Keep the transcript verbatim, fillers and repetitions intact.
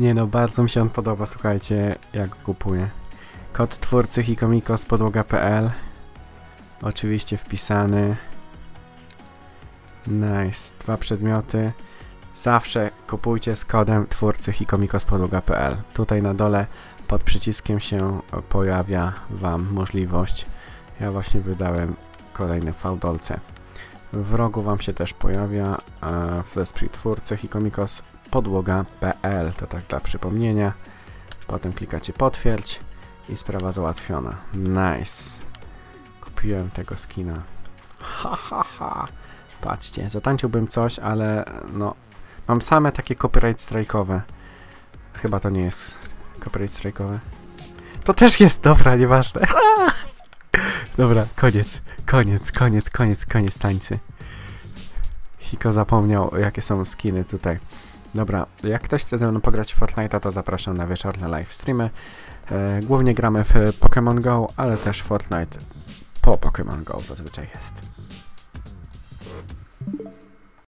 Nie no, bardzo mi się on podoba, słuchajcie, jak go kupuję. Kod twórcy Hikomikos z podłoga kropka p l. Oczywiście wpisany. Nice, dwa przedmioty. Zawsze kupujcie z kodem twórcy Hikomikos z podłoga kropka p l. Tutaj na dole pod przyciskiem się pojawia wam możliwość. Ja właśnie wydałem kolejne V-dolce. W rogu wam się też pojawia Flesprit twórcy Hikomikos podłoga kropka p l. To tak dla przypomnienia. Potem klikacie potwierdź i sprawa załatwiona. Nice. Kupiłem tego skina. Ha ha ha. Patrzcie, zatańczyłbym coś, ale no mam same takie copyright strajkowe. Chyba to nie jest copyright strajkowe. To też jest, dobra, nieważne. Dobra, koniec, koniec, koniec, koniec, koniec tańcy. Hiko zapomniał, jakie są skiny tutaj. Dobra, jak ktoś chce ze mną pograć w Fortnite'a, to zapraszam na wieczorne live streamy. E, głównie gramy w Pokémon Go, ale też Fortnite po Pokémon Go zazwyczaj jest.